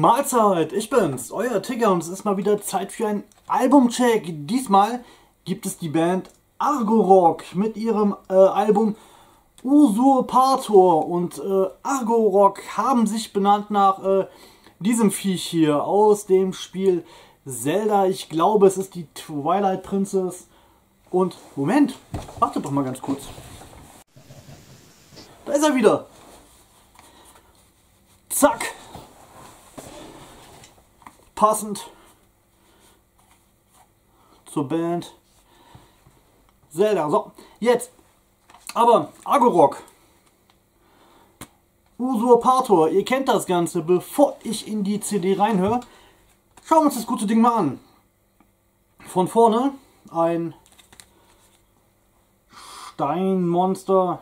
Mahlzeit, ich bin's, euer Tigger, und es ist mal wieder Zeit für einen Albumcheck. Diesmal gibt es die Band Argorok mit ihrem Album Usurpator, und Argorok haben sich benannt nach diesem Viech hier aus dem Spiel Zelda. Ich glaube, es ist die Twilight Princess. Und Moment, wartet doch mal ganz kurz. Da ist er wieder. Zack. Passend zur Band Zelda. So, jetzt aber Argorok Usurpator, ihr kennt das Ganze. Bevor ich in die CD reinhöre, schauen wir uns das gute Ding mal an. Von vorne ein Steinmonster.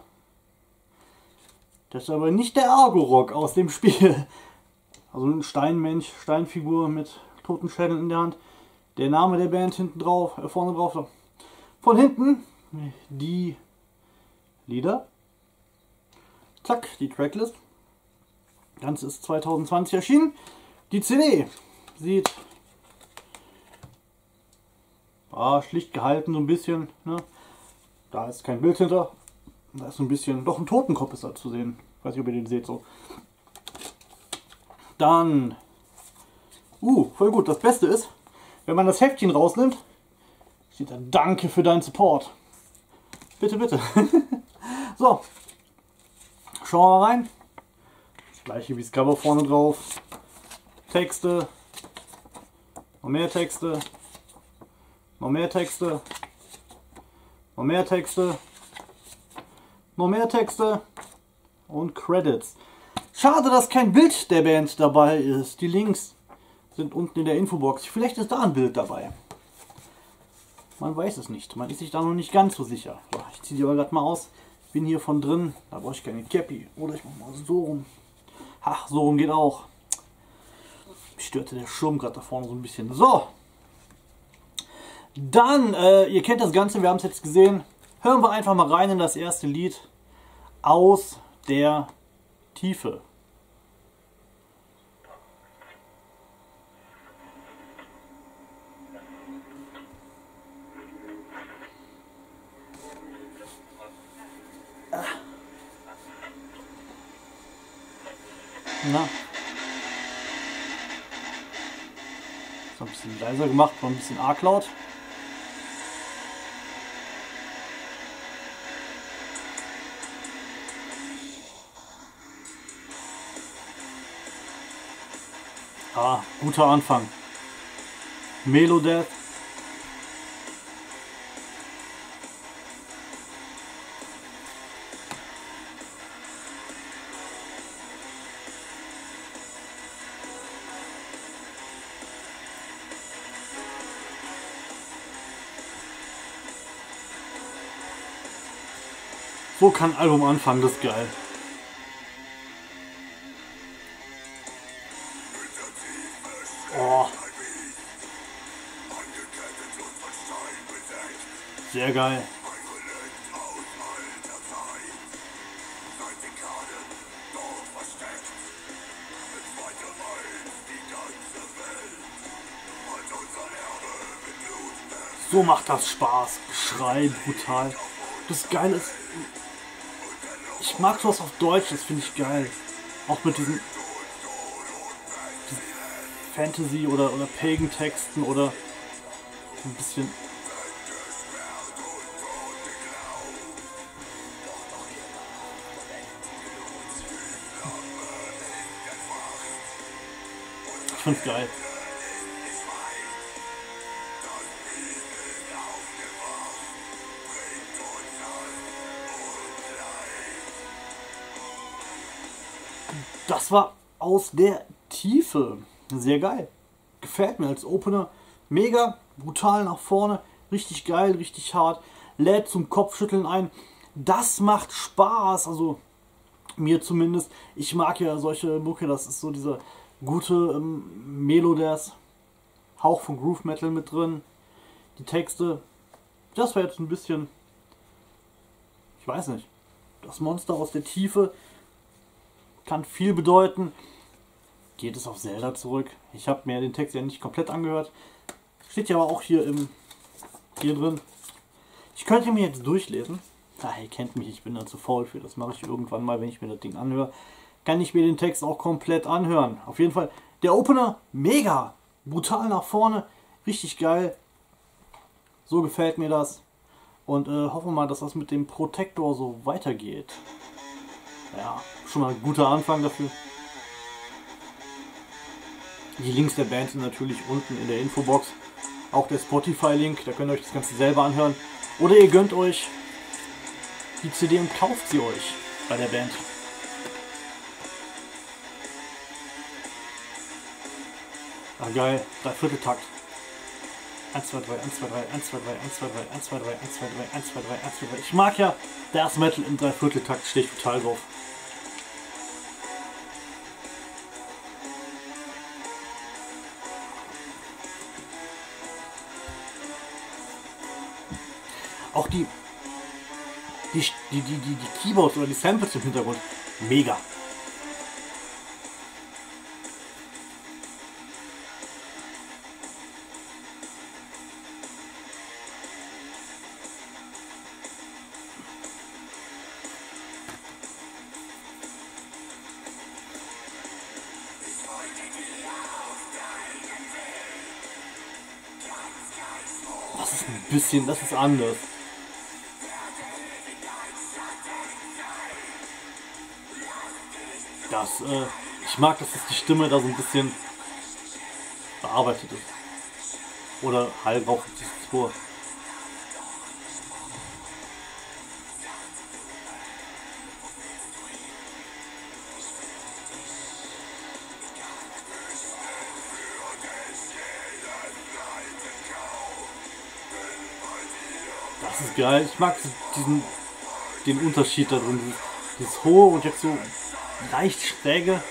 Das ist aber nicht der Argorok aus dem Spiel. Also ein Steinmensch, Steinfigur mit Totenschädeln in der Hand. Der Name der Band hinten drauf, vorne drauf. So. Von hinten die Lieder. Zack, die Tracklist. Das Ganze ist 2020 erschienen. Die CD sieht schlicht gehalten, so ein bisschen. Ne? Da ist kein Bild hinter. Da ist so ein bisschen, doch ein Totenkopf ist da zu sehen. Ich weiß nicht, ob ihr den seht so. Dann, voll gut. Das Beste ist, wenn man das Heftchen rausnimmt, steht da: Danke für deinen Support. Bitte, bitte. So, schauen wir rein. Das gleiche wie das Cover vorne drauf. Texte, noch mehr Texte, noch mehr Texte, noch mehr Texte, noch mehr Texte und Credits. Schade, dass kein Bild der Band dabei ist. Die Links sind unten in der Infobox. Vielleicht ist da ein Bild dabei. Man weiß es nicht. Man ist sich da noch nicht ganz so sicher. Ich ziehe die aber gerade mal aus. Ich bin hier von drin. Da brauche ich keine Cappy. Oder ich mache mal so rum. Ach, so rum geht auch. Mich störte der Schirm gerade da vorne so ein bisschen. So. Dann, ihr kennt das Ganze. Wir haben es jetzt gesehen. Hören wir einfach mal rein in das erste Lied aus der Tiefe. Na. Ist ein bisschen leiser gemacht, war ein bisschen arg laut. Ah, guter Anfang. Melo-Death. So kann ein Album anfangen, das ist geil. Sehr geil. So macht das Spaß. Geschrei brutal. Das Geile ist, ich mag sowas auf Deutsch, das finde ich geil. Auch mit diesen Fantasy- oder Pagan-Texten oder ein bisschen. Ich find's geil. Das war aus der Tiefe. Sehr geil. Gefällt mir als Opener. Mega brutal nach vorne. Richtig geil, richtig hart. Lädt zum Kopfschütteln ein. Das macht Spaß. Also mir zumindest. Ich mag ja solche Mucke. Das ist so dieser gute Melo-Death, Hauch von Groove Metal mit drin, die Texte, das war jetzt ein bisschen, ich weiß nicht, das Monster aus der Tiefe kann viel bedeuten, geht es auf Zelda zurück. Ich habe mir den Text ja nicht komplett angehört. Steht ja aber auch hier im hier drin. Ich könnte mir jetzt durchlesen. Ah, ihr kennt mich, ich bin da zu faul für. Das mache ich irgendwann mal, wenn ich mir das Ding anhöre. Kann ich mir den Text auch komplett anhören. Auf jeden Fall, der Opener, mega! Brutal nach vorne, richtig geil. So gefällt mir das. Und hoffen wir mal, dass das mit dem Protector so weitergeht. Ja, schon mal ein guter Anfang dafür. Die Links der Band sind natürlich unten in der Infobox. Auch der Spotify-Link, da könnt ihr euch das Ganze selber anhören. Oder ihr gönnt euch die CD und kauft sie euch bei der Band. Ah geil, 3/4-Takt. 1, 2, 3, 1, 2, 3, 1, 2, 3, 1, 2, 3, 1, 2, 3, 1, 2, 3, 1, 2, 3, 1, 2, 3. Ich mag ja das Metal im 3/4-Takt, stehe ich total drauf. Auch die Keyboards oder die Samples im Hintergrund, mega. Das ist ein bisschen, das ist anders. Das, ich mag, dass die Stimme da so ein bisschen bearbeitet ist. Oder halb auch die Spur. Das ist geil. Ich mag den Unterschied da drin. Dieses hohe und jetzt so leicht schräge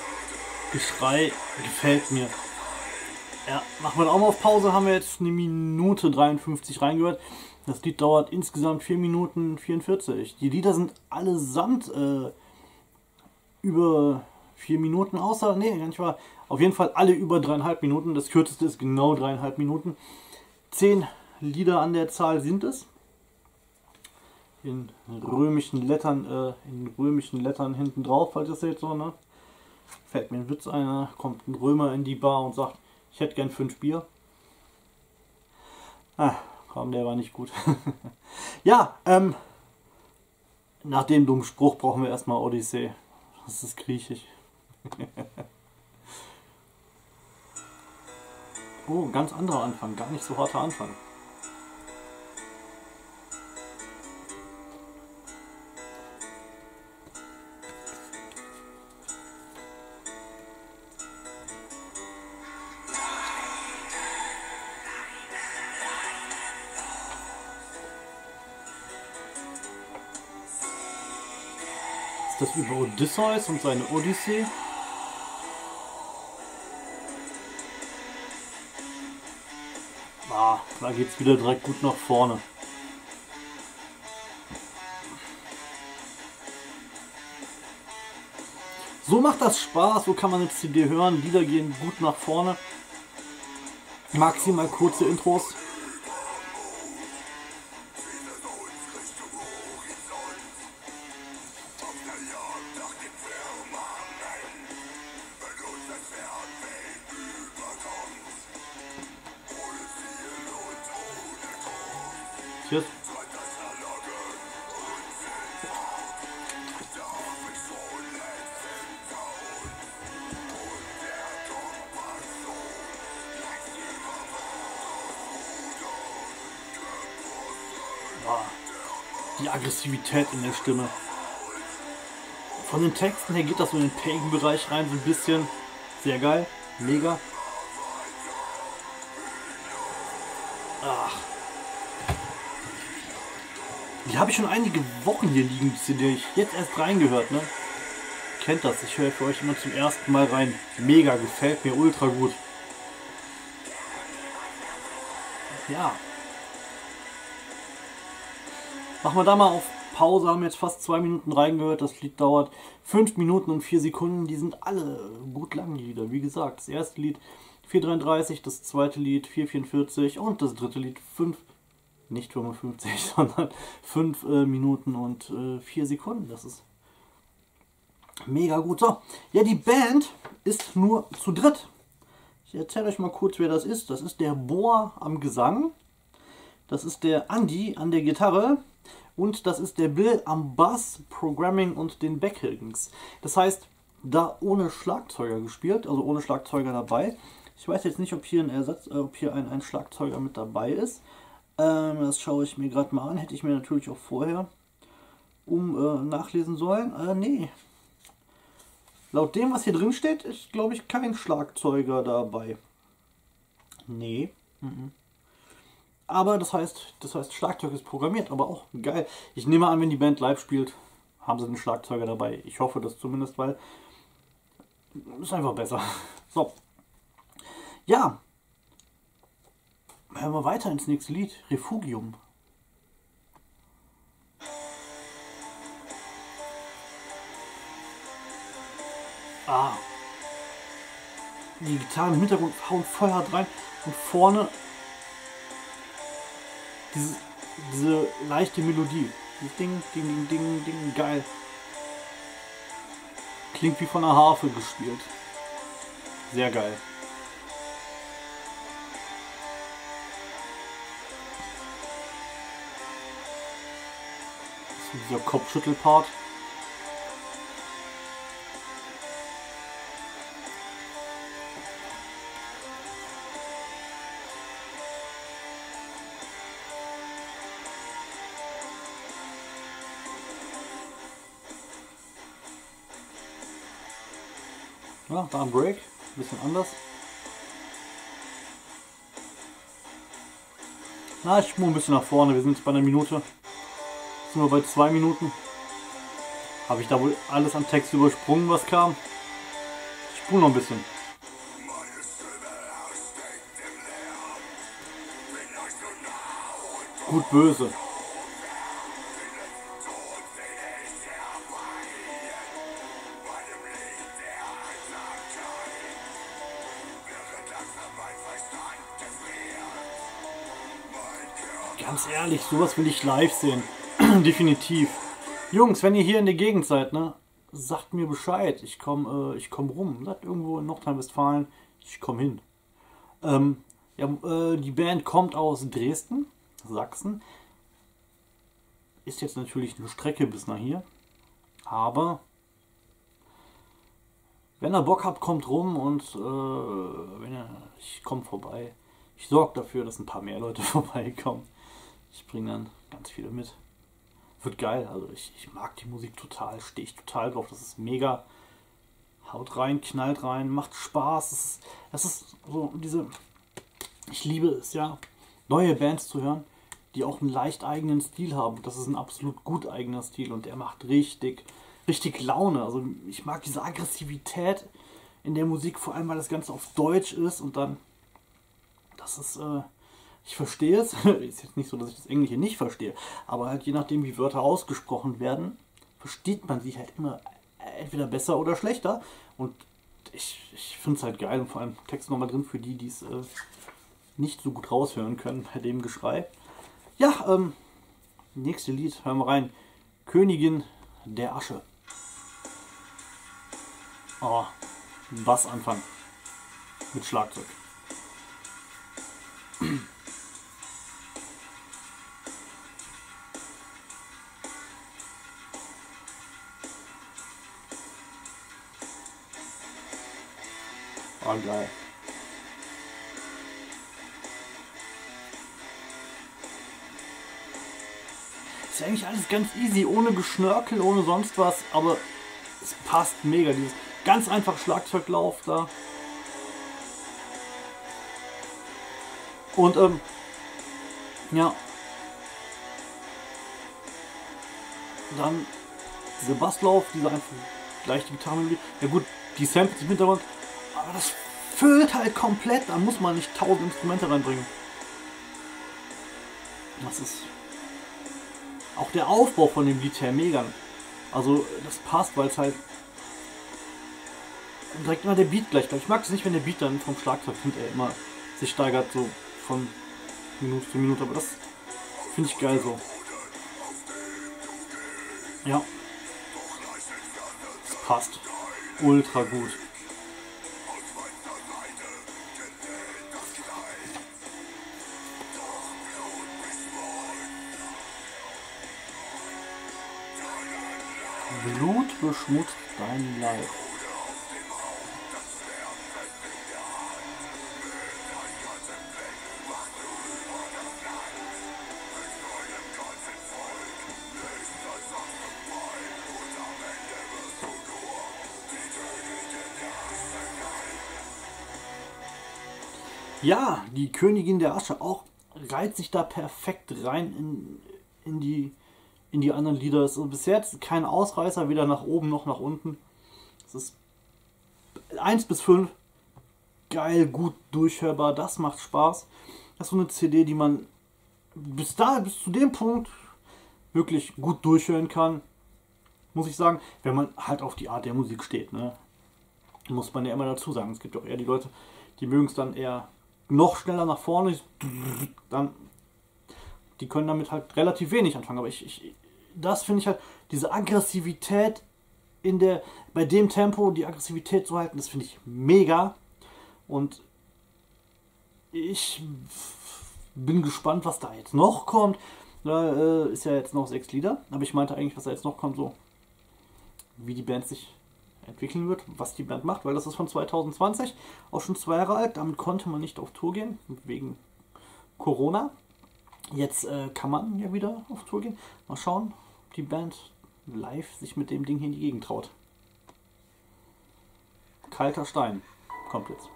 Geschrei gefällt mir. Ja, machen wir auch mal auf Pause. Haben wir jetzt eine Minute 53 reingehört. Das Lied dauert insgesamt 4 Minuten 44. Die Lieder sind allesamt über 4 Minuten, außer, nee, gar nicht wahr. Auf jeden Fall alle über 3,5 Minuten. Das kürzeste ist genau 3,5 Minuten. 10 Lieder an der Zahl sind es. In römischen Lettern hinten drauf, falls ihr es seht, so, ne? Fällt mir ein Witz ein, kommt ein Römer in die Bar und sagt, ich hätte gern 5 Bier. Ah, komm, der war nicht gut. Ja, nach dem dummen Spruch brauchen wir erstmal Odyssee. Das ist griechisch. Oh, ganz anderer Anfang, gar nicht so harter Anfang. Das über Odysseus und seine Odyssee. Ah, da geht's wieder direkt gut nach vorne. So macht das Spaß, so kann man eine CD hören, Lieder gehen gut nach vorne. Maximal kurze Intros. Tschüss. Wow. Die Aggressivität in der Stimme. Von den Texten her geht das so in den Pagan-Bereich rein, so ein bisschen. Sehr geil, mega. Ach. Die habe ich schon einige Wochen hier liegen, die CD ich jetzt erst reingehört, ne? Kennt das, ich höre für euch immer zum ersten Mal rein. Mega, gefällt mir ultra gut. Ja. Machen wir da mal auf Pause, haben jetzt fast 2 Minuten reingehört. Das Lied dauert 5 Minuten und 4 Sekunden. Die sind alle gut lang, die Lieder. Wie gesagt, das erste Lied 4,33, das zweite Lied 4,44 und das dritte Lied 5, nicht 55, sondern 5 Minuten und 4 Sekunden. Das ist mega gut. So, ja, die Band ist nur zu dritt. Ich erzähle euch mal kurz, wer das ist. Das ist der Boer am Gesang. Das ist der Andy an der Gitarre. Und das ist der Bill am Bass, Programming und den Backing. Das heißt, da ohne Schlagzeuger gespielt, also ohne Schlagzeuger dabei. Ich weiß jetzt nicht, ob hier ein Ersatz, ob hier ein Schlagzeuger mit dabei ist. Das schaue ich mir gerade mal an. Hätte ich mir natürlich auch vorher nachlesen sollen. Nee. Laut dem, was hier drin steht, ist, glaube ich, kein Schlagzeuger dabei. Nee. Mhm. Aber das heißt, Schlagzeug ist programmiert, aber auch geil. Ich nehme an, wenn die Band live spielt, haben sie einen Schlagzeuger dabei. Ich hoffe das zumindest, weil ist einfach besser. So. Ja. Hören wir weiter ins nächste Lied. Refugium. Ah. Die Gitarren im Hintergrund hauen voll hart rein und vorne diese leichte Melodie. Ding, ding, ding, ding, geil. Klingt wie von einer Harfe gespielt. Sehr geil. Das ist dieser Kopfschüttelpart. Ja, da ein Break, ein bisschen anders. Na, ich spule ein bisschen nach vorne, wir sind jetzt bei einer Minute. Jetzt sind wir bei 2 Minuten. Habe ich da wohl alles an Text übersprungen, was kam? Ich spule noch ein bisschen. Gut böse. Ganz ehrlich, sowas will ich live sehen. Definitiv. Jungs, wenn ihr hier in der Gegend seid, ne, sagt mir Bescheid. Ich komme komm rum. Seid irgendwo in Nordrhein-Westfalen. Ich komme hin. Die Band kommt aus Dresden, Sachsen. Ist jetzt natürlich eine Strecke bis nach hier. Aber wenn ihr Bock habt, kommt rum und ich komme vorbei. Ich sorge dafür, dass ein paar mehr Leute vorbeikommen. Ich bringe dann ganz viele mit. Wird geil, also ich mag die Musik total, stehe ich total drauf. Das ist mega. Haut rein, knallt rein, macht Spaß. Das ist so diese. Ich liebe es ja, neue Bands zu hören, die auch einen leicht eigenen Stil haben. Das ist ein absolut gut eigener Stil und der macht richtig, richtig Laune. Also ich mag diese Aggressivität in der Musik, vor allem weil das Ganze auf Deutsch ist und dann. Das ist. Ich verstehe es. Ist jetzt nicht so, dass ich das Englische nicht verstehe. Aber halt je nachdem, wie Wörter ausgesprochen werden, versteht man sie halt immer entweder besser oder schlechter. Und ich finde es halt geil. Und vor allem Text nochmal drin für die, die es nicht so gut raushören können bei dem Geschrei. Ja, nächste Lied. Hören wir rein. Königin der Asche. Oh, Bassanfang. Mit Schlagzeug. Oh, geil. Ist eigentlich alles ganz easy, ohne Geschnörkel, ohne sonst was, aber es passt mega. Dieses ganz einfache Schlagzeuglauf da. Und ja, dann dieser Basslauf, dieser einfach leichte Gitarrenmelodie. Ja gut, die Samples im Hintergrund. Aber das füllt halt komplett, da muss man nicht 1000 Instrumente reinbringen. Das ist Auch der Aufbau von dem Lied her mega. Also das passt, weil es halt direkt immer der Beat gleich bleibt. Ich mag es nicht, wenn der Beat dann vom Schlagzeug immer sich steigert, so von Minute zu Minute, aber das finde ich geil so. Ja. Es passt. Ultra gut. Blut beschmutzt dein Leib. Ja, die Königin der Asche auch reiht sich da perfekt rein in die anderen Lieder. Es ist bis jetzt kein Ausreißer, weder nach oben noch nach unten. Es ist 1 bis 5 geil, gut durchhörbar, das macht Spaß. Das ist so eine CD, die man bis zu dem Punkt wirklich gut durchhören kann, muss ich sagen, wenn man halt auf die Art der Musik steht, ne? Muss man ja immer dazu sagen. Es gibt auch eher die Leute, die mögen es dann eher noch schneller nach vorne, dann die können damit halt relativ wenig anfangen, aber das finde ich halt, diese Aggressivität in der, bei dem Tempo die Aggressivität zu halten, das finde ich mega und ich bin gespannt, was da jetzt noch kommt. Da ist ja jetzt noch 6 Lieder, aber ich meinte eigentlich, was da jetzt noch kommt, so wie die Band sich entwickeln wird, was die Band macht, weil das ist von 2020, auch schon 2 Jahre alt, damit konnte man nicht auf Tour gehen, wegen Corona. Jetzt kann man ja wieder auf Tour gehen. Mal schauen, ob die Band live sich mit dem Ding hier in die Gegend traut. Kalter Stein kommt jetzt.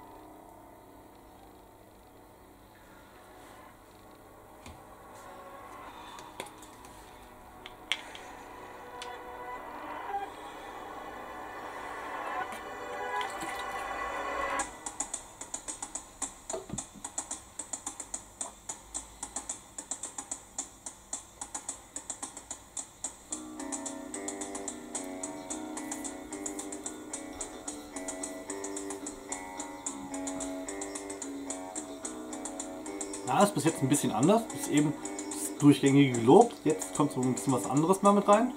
Ja, ist bis jetzt ein bisschen anders, ist eben das durchgängige gelobt, jetzt kommt so ein bisschen was anderes mal mit rein.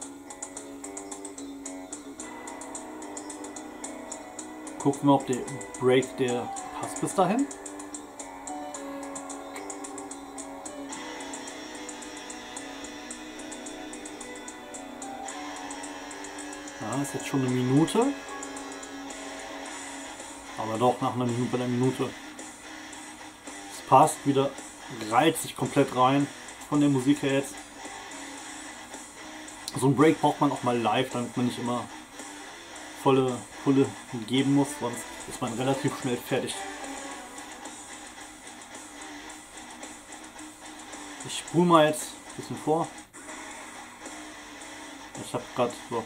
Gucken wir, ob der Break, der passt bis dahin. Ja, ist jetzt schon eine Minute. Aber doch, nach einer Minute, bei einer Minute. Es passt wieder. Reizt sich komplett rein von der Musik her jetzt. So einen Break braucht man auch mal live, damit man nicht immer volle Pulle geben muss, sonst ist man relativ schnell fertig. Ich spule mal jetzt ein bisschen vor. Ich habe gerade so.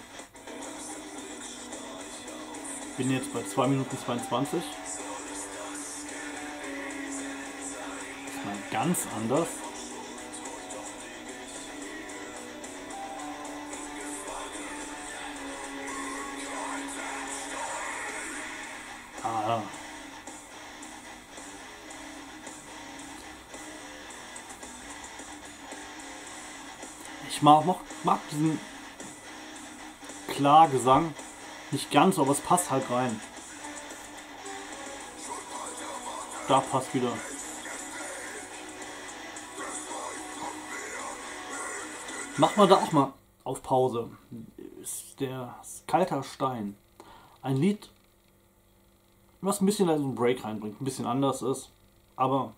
Bin jetzt bei 2 Minuten 22. Ganz anders. Ah. Ich mag diesen Klargesang nicht ganz so, aber es passt halt rein. Da passt wieder. Machen wir da auch mal auf Pause. Ist der Kalter Stein. Ein Lied, was ein bisschen so einen Break reinbringt, ein bisschen anders ist. Aber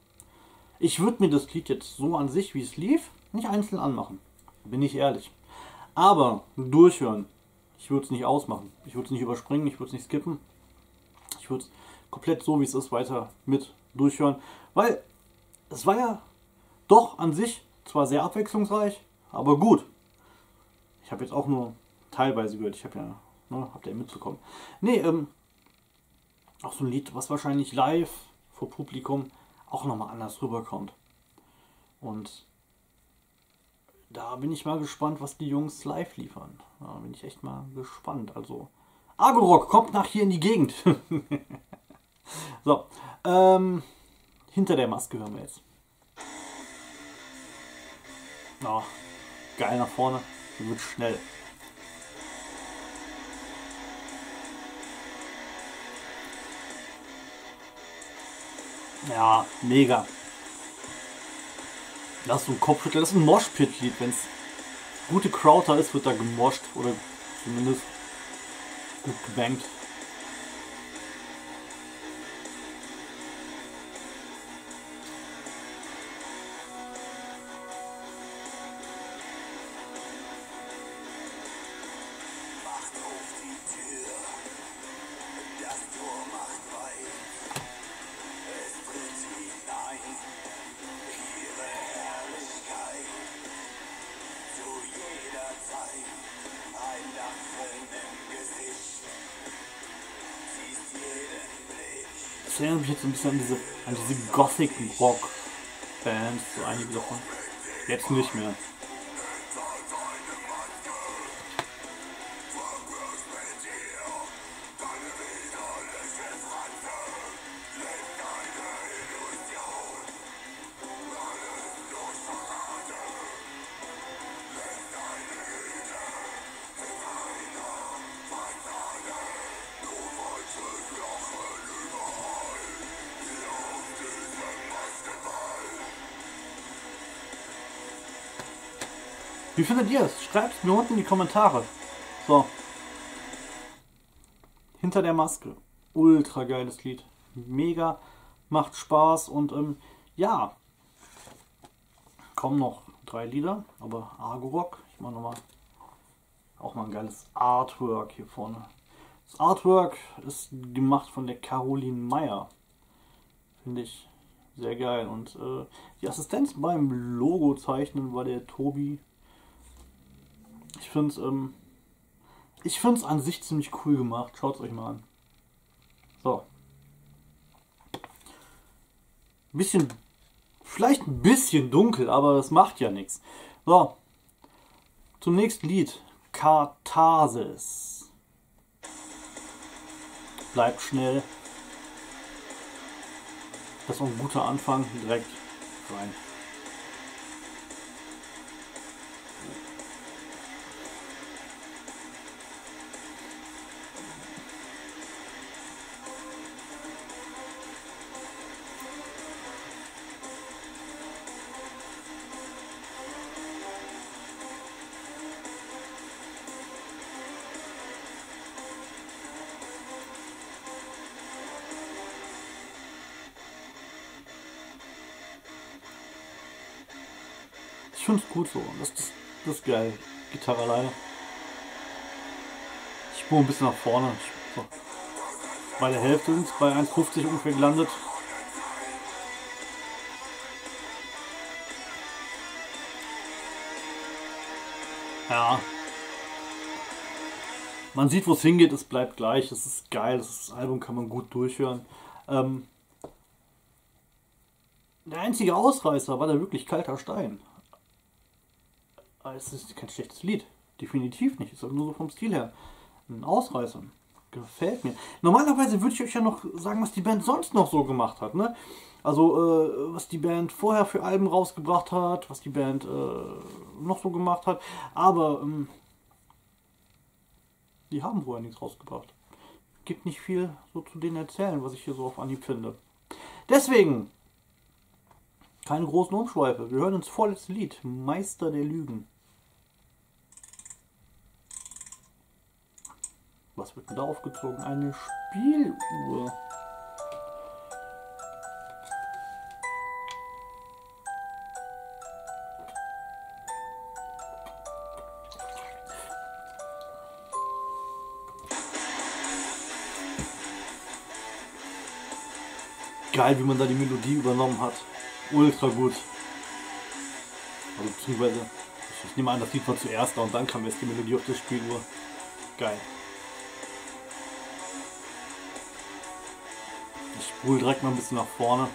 ich würde mir das Lied jetzt so an sich, wie es lief, nicht einzeln anmachen. Bin ich ehrlich. Aber durchhören. Ich würde es nicht ausmachen. Ich würde es nicht überspringen. Ich würde es nicht skippen. Ich würde es komplett so, wie es ist, weiter mit durchhören. Weil es war ja doch an sich zwar sehr abwechslungsreich, aber gut, ich habe jetzt auch nur teilweise gehört, ich habe ja, ne, habt ihr mitbekommen. Nee, auch so ein Lied, was wahrscheinlich live vor Publikum auch nochmal anders rüberkommt. Und Da bin ich mal gespannt, was die Jungs live liefern. Da bin ich echt mal gespannt. Also, Argorok, kommt nach hier in die Gegend. So, Hinter der Maske hören wir jetzt. Oh, geil nach vorne, wird schnell. Ja, mega. Das ist so ein Kopfschüttel, das ist ein Moshpit-Lied. Wenn es gute Crowder ist, wird da gemoscht oder zumindest gut gebankt. Ich erinnere mich jetzt ein bisschen an diese Gothic-Rock-Bands, so einige davon. Jetzt nicht mehr. Wie findet ihr es? Schreibt es mir unten in die Kommentare. So. Hinter der Maske. Ultra geiles Lied. Mega. Macht Spaß. Und ja. Kommen noch 3 Lieder. Aber Argorok. Ich mache nochmal. Auch mal ein geiles Artwork hier vorne. Das Artwork ist gemacht von der Caroline Meyer. Finde ich sehr geil. Und die Assistenz beim Logo zeichnen war der Tobi. Ich finde es an sich ziemlich cool gemacht. Schaut es euch mal an. So. Vielleicht ein bisschen dunkel, aber das macht ja nichts. So. Zum nächsten Lied. Katharsis. Bleibt schnell. Das ist auch ein guter Anfang. Direkt rein. Ich finde es gut so, das ist geil, Gitarre alleine. Ich spule ein bisschen nach vorne, so. Bei der Hälfte sind es bei 1,50 ungefähr gelandet. Ja, man sieht, wo es hingeht, es bleibt gleich, es ist geil, das Album kann man gut durchhören. Der einzige Ausreißer war da wirklich Kalter Stein. Es ist kein schlechtes Lied. Definitiv nicht. Ist nur so vom Stil her. Ein Ausreißer. Gefällt mir. Normalerweise würde ich euch ja noch sagen, was die Band sonst noch so gemacht hat. Ne? Also, was die Band vorher für Alben rausgebracht hat, was die Band noch so gemacht hat. Aber die haben wohl nichts rausgebracht. Gibt nicht viel so zu denen erzählen, was ich hier so auf Anhieb finde. Deswegen keine großen Umschweife. Wir hören uns vorletztes Lied. Meister der Lügen. Was wird denn da aufgezogen? Eine Spieluhr. Geil, wie man da die Melodie übernommen hat. Ultra gut. Also beziehungsweise, ich nehme an, das Lied war zuerst da und dann kam erst die Melodie auf der Spieluhr. Geil. Ich spule direkt mal ein bisschen nach vorne.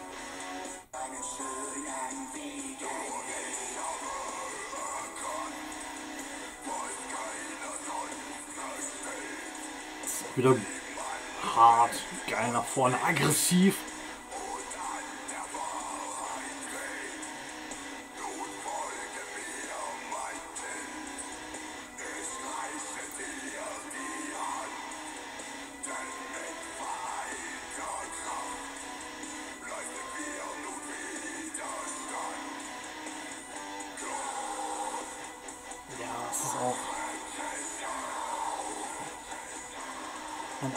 Wieder hart, geil nach vorne, aggressiv.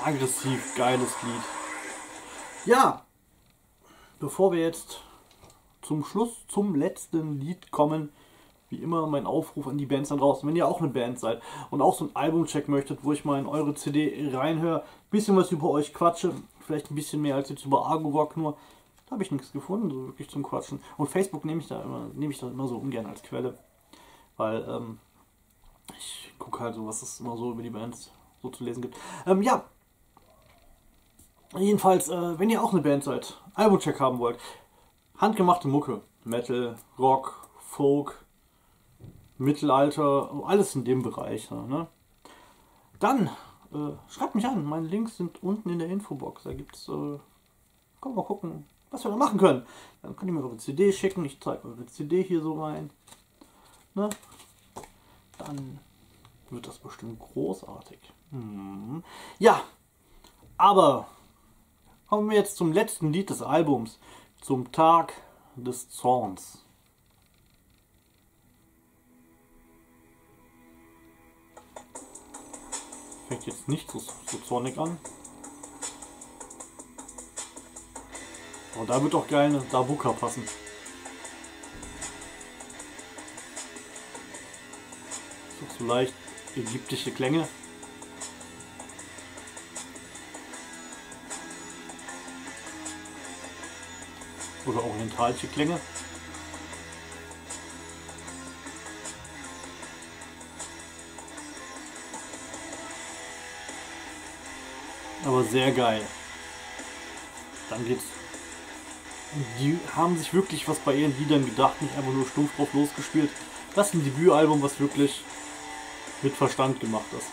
Aggressiv, geiles Lied. Ja, bevor wir jetzt zum Schluss, zum letzten Lied kommen, wie immer mein Aufruf an die Bands da draußen, wenn ihr auch eine Band seid und auch so ein Album-Check möchtet, wo ich mal in eure CD reinhöre, ein bisschen was über euch quatsche, vielleicht ein bisschen mehr als jetzt über Argorok nur, da habe ich nichts gefunden, so wirklich zum Quatschen. Und Facebook nehme ich da immer so ungern als Quelle, weil ich gucke halt so, was es immer so über die Bands so zu lesen gibt. Ja. Jedenfalls, wenn ihr auch eine Band seid, Albumcheck haben wollt, handgemachte Mucke, Metal, Rock, Folk, Mittelalter, alles in dem Bereich, ne? Dann schreibt mich an, meine Links sind unten in der Infobox, da gibt's, können wir mal gucken, was wir da machen können. Dann könnt ihr mir eure CD schicken, ich zeige eure CD hier so rein, ne? Dann wird das bestimmt großartig. Hm. Ja, aber kommen wir jetzt zum letzten Lied des Albums, zum Tag des Zorns. Fängt jetzt nicht so zornig an. Aber da wird doch geil eine Darbuka passen. Ist doch so leicht ägyptische Klänge. Oder orientalische Klänge. Aber sehr geil. Dann geht's. Die haben sich wirklich was bei ihren Liedern gedacht, nicht einfach nur stumpf drauf losgespielt. Das ist ein Debütalbum, was wirklich mit Verstand gemacht ist.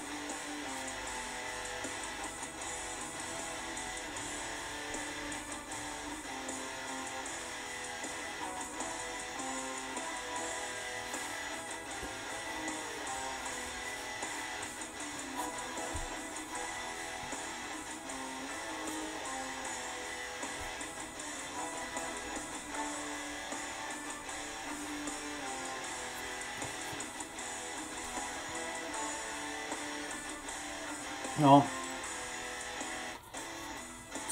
Ja,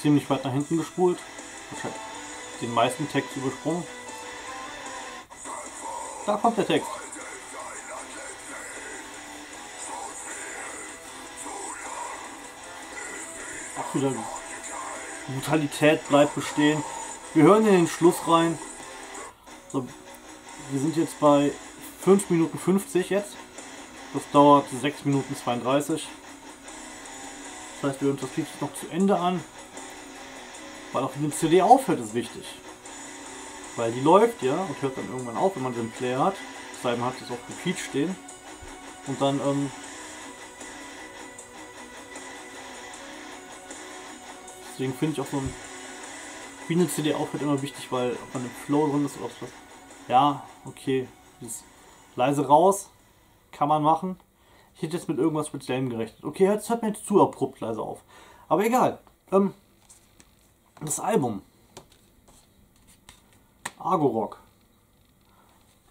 ziemlich weit nach hinten gespult, wahrscheinlich den meisten Text übersprungen. Da kommt der Text. Auch wieder Brutalität bleibt bestehen. Wir hören in den Schluss rein. So, wir sind jetzt bei 5 Minuten 50 jetzt. Das dauert 6 Minuten 32. Das heißt, wir hören das Lied noch zu Ende an, weil auch wenn die CD aufhört, ist wichtig. Weil die läuft ja und hört dann irgendwann auf, wenn man den Player hat. Das heißt, man hat das auf Repeat stehen und dann deswegen finde ich auch so ein, wie eine CD aufhört, immer wichtig, weil ob man im Flow drin ist oder was. Ja, okay, dieses leise raus kann man machen. Ich hätte jetzt mit irgendwas Speziellem gerechnet. Okay, jetzt hört mir jetzt zu abrupt leise auf. Aber egal. Das Album. Argorok.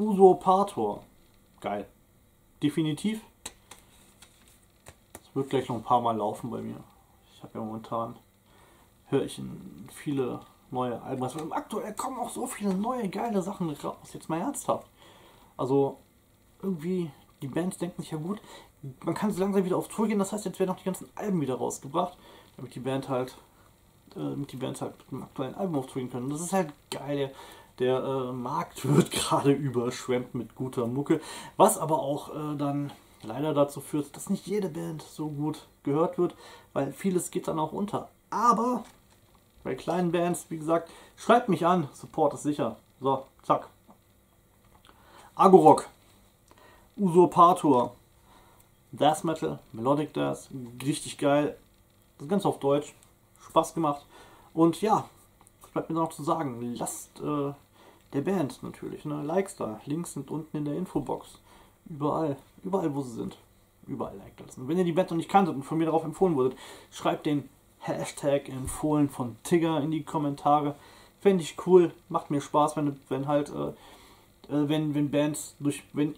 Usurpator. Geil. Definitiv. Das wird gleich noch ein paar Mal laufen bei mir. Ich habe ja momentan, höre ich viele neue Alben. Also aktuell kommen auch so viele neue, geile Sachen raus. Jetzt mal ernsthaft. Also, irgendwie, die Bands denken sich ja gut. Man kann so langsam wieder auf Tour gehen, das heißt, jetzt werden auch die ganzen Alben wieder rausgebracht, damit die Band halt mit dem aktuellen Album auf Tour gehen können. Das ist halt geil. Der Markt wird gerade überschwemmt mit guter Mucke, was aber auch dann leider dazu führt, dass nicht jede Band so gut gehört wird, weil vieles geht dann auch unter. Aber bei kleinen Bands, wie gesagt, schreibt mich an, Support ist sicher. So, zack. Argorok, Usurpator, Death Metal, Melodic Death, richtig geil, ganz auf Deutsch. Spaß gemacht. Und ja, was bleibt mir noch zu sagen? Lasst der Band natürlich, ne? Likes da. Links sind unten in der Infobox. Überall wo sie sind. Überall liked das. Und wenn ihr die Band noch nicht kanntet und von mir darauf empfohlen wurdet, schreibt den Hashtag empfohlen von Tigger in die Kommentare. Fände ich cool, macht mir Spaß, wenn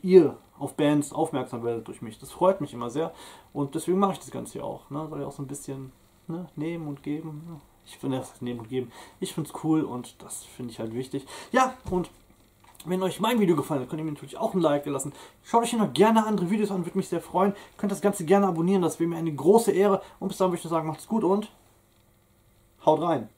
ihr auf Bands aufmerksam werdet durch mich. Das freut mich immer sehr und deswegen mache ich das Ganze hier auch. Ne? Soll ja auch so ein bisschen, ne, nehmen und geben. Ne? Ich finde das nehmen und geben. Ich finde es cool und das finde ich halt wichtig. Ja, und wenn euch mein Video gefallen hat, könnt ihr mir natürlich auch ein Like lassen. Schaut euch hier noch gerne andere Videos an, würde mich sehr freuen. Könnt das Ganze gerne abonnieren, das wäre mir eine große Ehre. Und bis dann würde ich nur sagen, macht's gut und haut rein.